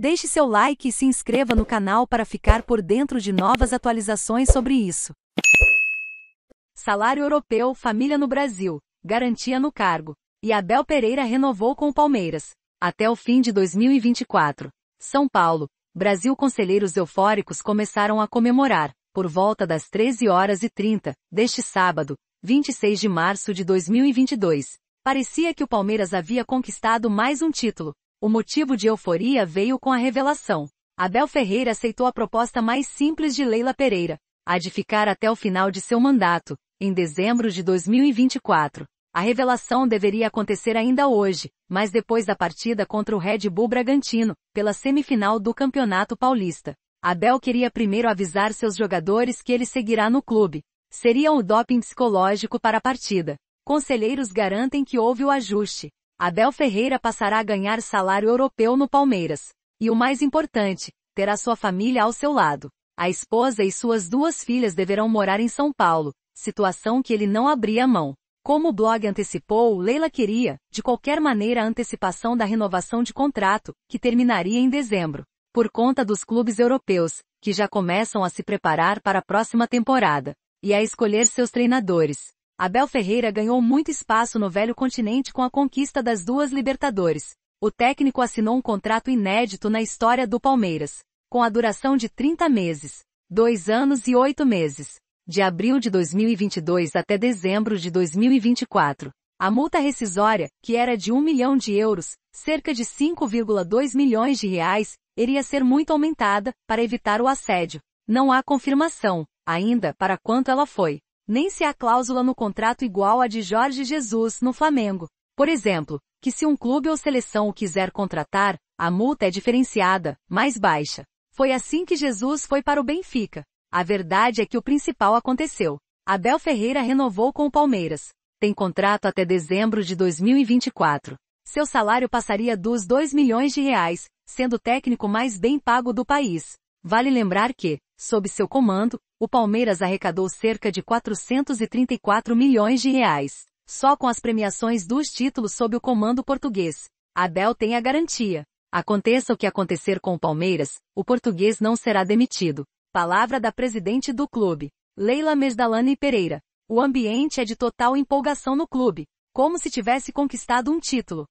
Deixe seu like e se inscreva no canal para ficar por dentro de novas atualizações sobre isso. Salário europeu, família no Brasil, garantia no cargo. E Abel Ferreira renovou com o Palmeiras até o fim de 2024. São Paulo, Brasil. Conselheiros eufóricos começaram a comemorar, por volta das 13h30, deste sábado, 26 de março de 2022. Parecia que o Palmeiras havia conquistado mais um título. O motivo de euforia veio com a revelação. Abel Ferreira aceitou a proposta mais simples de Leila Pereira, a de ficar até o final de seu mandato, em dezembro de 2024. A revelação deveria acontecer ainda hoje, mas depois da partida contra o Red Bull Bragantino, pela semifinal do Campeonato Paulista. Abel queria primeiro avisar seus jogadores que ele seguirá no clube. Seria um doping psicológico para a partida. Conselheiros garantem que houve o ajuste. Abel Ferreira passará a ganhar salário europeu no Palmeiras. E o mais importante, terá sua família ao seu lado. A esposa e suas duas filhas deverão morar em São Paulo, situação que ele não abria mão. Como o blog antecipou, Leila queria, de qualquer maneira, a antecipação da renovação de contrato, que terminaria em dezembro, por conta dos clubes europeus, que já começam a se preparar para a próxima temporada, e a escolher seus treinadores. Abel Ferreira ganhou muito espaço no velho continente com a conquista das duas Libertadores. O técnico assinou um contrato inédito na história do Palmeiras, com a duração de 30 meses, 2 anos e 8 meses. De abril de 2022 até dezembro de 2024. A multa rescisória, que era de €1 milhão, cerca de R$5,2 milhões, iria ser muito aumentada, para evitar o assédio. Não há confirmação, ainda, para quanto ela foi. Nem se há cláusula no contrato igual à de Jorge Jesus no Flamengo. Por exemplo, que se um clube ou seleção o quiser contratar, a multa é diferenciada, mais baixa. Foi assim que Jesus foi para o Benfica. A verdade é que o principal aconteceu. Abel Ferreira renovou com o Palmeiras. Tem contrato até dezembro de 2024. Seu salário passaria dos R$2 milhões, sendo o técnico mais bem pago do país. Vale lembrar que, sob seu comando, o Palmeiras arrecadou cerca de R$434 milhões, só com as premiações dos títulos sob o comando português. Abel tem a garantia. Aconteça o que acontecer com o Palmeiras, o português não será demitido. Palavra da presidente do clube, Leila Mesdalani Pereira. O ambiente é de total empolgação no clube, como se tivesse conquistado um título.